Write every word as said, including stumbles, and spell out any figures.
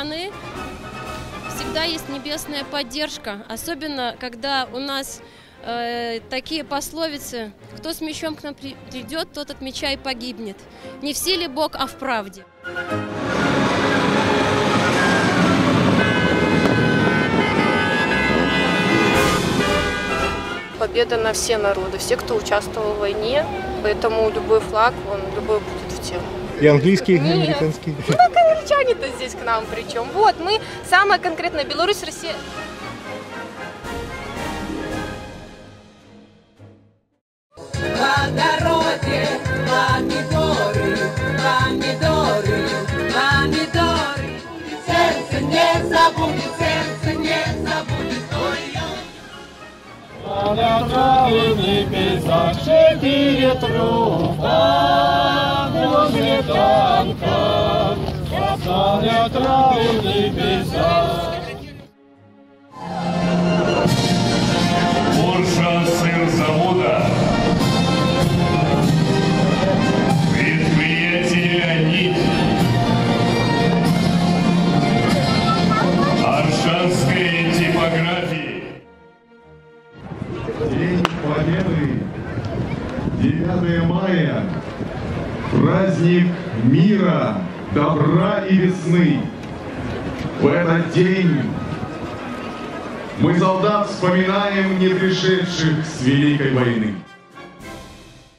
страны всегда есть небесная поддержка, особенно когда у нас э, такие пословицы: кто с мечом к нам придет, тот от меча и погибнет. Не в силе Бог, а в правде. Победа на все народы, все, кто участвовал в войне, поэтому любой флаг, он любой будет в тему. И английский, и американский. Ну, как англичане-то здесь к нам причем. Вот, мы, самое конкретное, Беларусь, Россия... По дороге помидоры, помидоры, помидоры. Сердце не забудет, сердце не забудет. На голубых пейзах четыре трупа, возле танка, на голубых пейзах. Бурша, сын завода, предприятие «Леонид», аршанская типография. День Победы, девятое мая, праздник мира, добра и весны. В этот день мы, солдат, вспоминаем не пришедших с Великой войны.